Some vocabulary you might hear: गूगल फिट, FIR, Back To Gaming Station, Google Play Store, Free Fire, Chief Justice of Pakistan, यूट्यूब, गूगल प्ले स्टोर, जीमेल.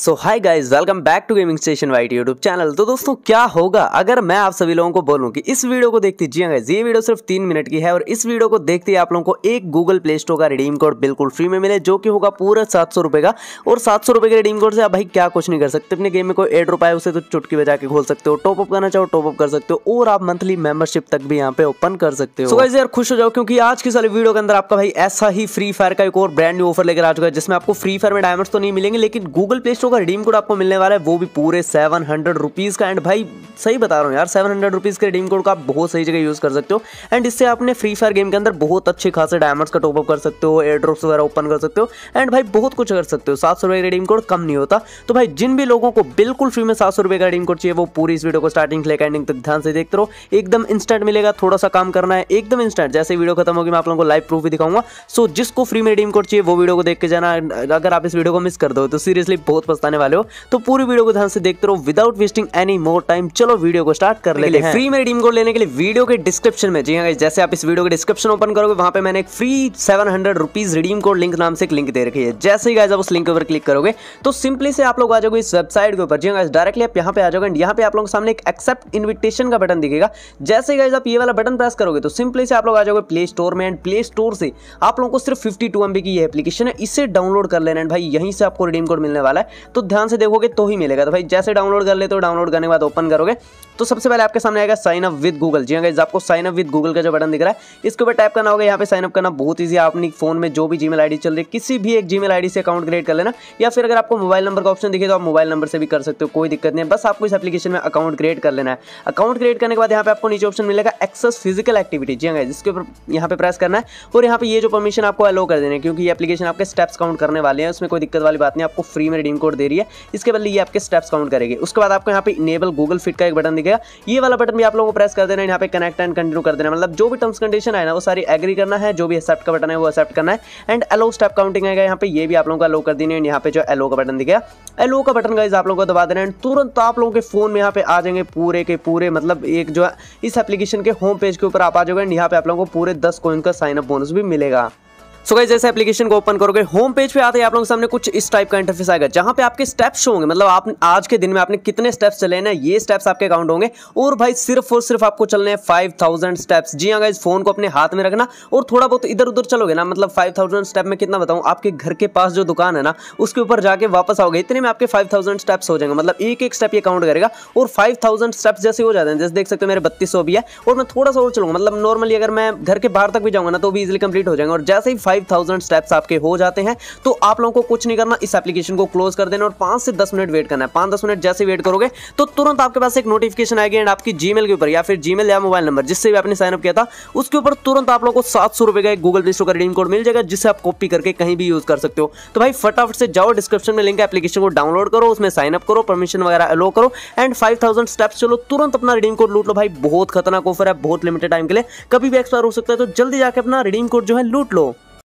So hi guys, welcome back to gaming station white यूट्यूब channel. तो दोस्तों क्या होगा अगर मैं आप सभी लोगों को बोलूं कि इस वीडियो को देखते जी गाइज, ये वीडियो सिर्फ 3 मिनट की है और इस वीडियो को देखते ही आप लोगों को एक गूगल प्ले स्टोर का रिडीम कोड बिल्कुल फ्री में मिले, जो कि होगा पूरा 700 रुपये का। और 700 रुपये के रिडीम कोड से आप भाई क्या कुछ नहीं कर सकते। अपने गेम में कोई एड रुपये उसे तो चुटकी बजा के खोल सकते हो, टॉपअप करना चाहो टॉपअप कर सकते हो और आप मंथली मेंबरशिप तक भी यहाँ पे ओपन कर सकते हो। सो गाइज यार खुश हो जाओ, क्योंकि आज की सारी वीडियो के अंदर आपका भाई ऐसा ही फ्री फायर का एक और ब्रांड न्यू ऑफर लेकर आ चुका है, जिसमें आपको फ्री फायर में डायमंड्स तो नहीं मिलेंगे, लेकिन गूगल प्ले का रिडीम कोड आपको मिलने वाला है, वो भी पूरे 700 रुपीज का। एंड भाई सही बता रहा हूँ यार, 700 रुपीज के रिडीम कोड का आप बहुत सही जगह यूज कर सकते हो। एंड इससे आपने फ्री फायर गेम के अंदर बहुत अच्छे खासे डायमंड्स का टॉपअप कर सकते हो, एयर ड्रॉप्स वगैरह ओपन कर सकते हो एंड भाई बहुत कुछ कर सकते हो। 700 रुपये का रिडीम कोड कम नहीं होता। तो भाई जिन भी लोगों को बिल्कुल फ्री में 700 रुपये का रिडीम कोड चाहिए, वो पूरी इस वीडियो को स्टार्टिंग से लेकर एंडिंग तक ध्यान से देखते रहो। एकदम इंस्टेंट मिलेगा, थोड़ा सा काम करना है, एकदम इंस्टेंट। जैसे वीडियो खत्म होगी मैं आप लोगों को लाइव प्रूफ भी दिखाऊंगा। सो जिसको फ्री में रिडीम कोड चाहिए वो वीडियो को देख के जाना। अगर आप इस वीडियो को मिस कर दो तो सीरियसली बहुत पछताने वाले हो। तो पूरी वीडियो को ध्यान से देखते रहो without wasting any more time. चलो वीडियो को स्टार्ट कर लेते हैं। फ्री में रिडीम कोड लेने के लिए वीडियो के डिस्क्रिप्शन में, जी हां गाइस, जैसे आप इस वीडियो के डिस्क्रिप्शन ओपन करोगे वहां पे मैंने एक free 700 rupees redeem code link नाम से एक लिंक दे रखी है। जैसे ही गाइस आप उस लिंक के ऊपर क्लिक करोगे तो सिंपली से आप लोग आ जाओगे इस वेबसाइट के ऊपर। जी हां गाइस डायरेक्टली आप यहां पे आ जाओगे एंड यहां पे आप लोगों के सामने एक एक्सेप्ट इनविटेशन का बटन दिखेगा। जैसे ही गाइस आप ये वाला बटन प्रेस करोगे तो सिंपली से आप लोग आ जाओगे प्ले स्टोर में एंड प्ले स्टोर से आप लोगों को सिर्फ 52 MB की ये एप्लीकेशन है, इसे डाउनलोड कर लेना एंड भाई यहीं से आपको रिडीम कोड मिलने वाला है। तो ध्यान से देखोगे तो ही मिलेगा। तो भाई जैसे डाउनलोड कर लेते हो, डाउनलोड करने के बाद ओपन करोगे तो सबसे पहले आपके सामने आएगा साइन अप विद गूगल। जी गाइस आपको साइन अप विद गूगल का जो बटन दिख रहा है इसके ऊपर टाइप करना होगा। यहाँ पे साइन अप करना बहुत ईजी है। अपनी फोन में जो भी जीमेल आईडी चल रही है किसी भी एक जीमेल आईडी से अकाउंट क्रिएट कर लेना, या फिर अगर आपको मोबाइल नंबर का ऑप्शन दिखे तो आप मोबाइल नंबर से भी कर सकते हो, कोई दिक्कत नहीं है। बस आपको इस एप्लीकेशन में अकाउंट क्रिएट कर लेना है। अकाउंट क्रिएट करने के बाद यहाँ पे आपको नीचे ऑप्शन मिलेगा एक्सेस फिजिकल एक्टिविटी। जी गाइस इसके ऊपर यहाँ पे प्रेस करना है और यहाँ पे ये जो परमिशन आपको अलाउ कर देना है, क्योंकि ये एप्लीकेशन आपके स्टेप्स काउंट करने वाले हैं, उसमें कोई दिक्कत वाली बात नहीं। आपको फ्री में रिडीम कोड दे रही है, इसके बदले ये आपके स्टेप्स काउंट करेगी। उसके बाद आपको यहाँ पे इनेबल गूगल फिट का एक बटन दिखेगा, ये वाला बटन भी आप लोगों को प्रेस कर देना है। यहाँ पे कनेक्ट एंड कंटिन्यू कर देना, मतलब जो भी टर्म्स कंडीशन है ना वो सारी एग्री करना है, जो भी एक्सेप्ट का बटन है वो एक्सेप्ट करना है। एंड एलो स्टेप काउंटिंग आएगा यहाँ पे, ये भी आप लोगों को अलो कर देना है। यहाँ पे जो एलो का बटन दिखेगा, एलो का बटन गाइस आप लोगों को दबा देना है। तुरंत आप लोगों के फोन में यहाँ पे आ जाएंगे पूरे के पूरे, मतलब एक जो इस एप्लीकेशन के होम पेज के ऊपर आप आ जाओगे एंड यहाँ पे आप लोगों को पूरे 10 कॉइन का साइन अप बोनस भी मिलेगा। सो गाइस जैसे एप्लीकेशन को ओपन करोगे होम पेज पे आते ही आप लोगों के सामने कुछ इस टाइप का इंटरफेस आएगा, जहां पे आपके स्टेप्स होंगे, मतलब आप आज के दिन में आपने कितने स्टेप्स चले ना ये स्टेप्स आपके काउंट होंगे। और भाई सिर्फ और सिर्फ आपको चलने हैं 5000 स्टेप्स। जी हाँ गाइस फोन को अपने हाथ में रखना और थोड़ा बहुत इधर उधर चलोगे ना, मतलब 5000 स्टेप में कितना बताऊँ, आपके घर के पास जो दुकान है ना उसके ऊपर जाके वापस आओगे, इतने में आपके 5000 स्टेप्स हो जाएंगे। मतलब एक एक स्टेप ये काउंट करेगा और 5000 स्टेप्स जैसे हो जाते हैं, जैसे देख सकते हो मेरे 3200 भी है और मैं थोड़ा सा और चलूँगा, मतलब नॉर्मली अगर मैं घर के बाहर तक भी जाऊँगा ना तो भी इजिली कंप्लीट हो जाएंगे। और जैसे ही 5000 स्टेप्स आपके हो जाते हैं तो आप लोगों को कुछ नहीं करना, इस एप्लीकेशन को क्लोज कर देना और 5 से 10 मिनट वेट करना है। 5-10 मिनट जैसे वेट करोगे तो तुरंत आपके पास एक नोटिफिकेशन आएगी एंड आपकी जीमेल के ऊपर या फिर जीमेल या मोबाइल नंबर जिससे भी आपने साइनअप किया था उसके ऊपर तुरंत आप लोगों को 700 रुपये का एक गूगल प्ले स्टोर का रिडीम कोड मिल जाएगा, जिससे आप कॉपी करके कहीं भी यूज कर सकते हो। तो भाई फटाफट से जाओ, डिस्क्रिप्शन में लिंक है, एप्लीकेशन को डाउनलोड करो, उसमें साइनअप करो, परमिशन वगैरह अलो करो एंड 5000 स्टेप्स चलो, तुरंत अपना रिडीम कोड लूट लो। भाई बहुत खतरनाक ऑफर है, बहुत लिमिटेड टाइम के लिए, कभी भी एक्सपायर हो सकता है, तो जल्दी जाकर अपना रिडीम कोड जो है लूट लो।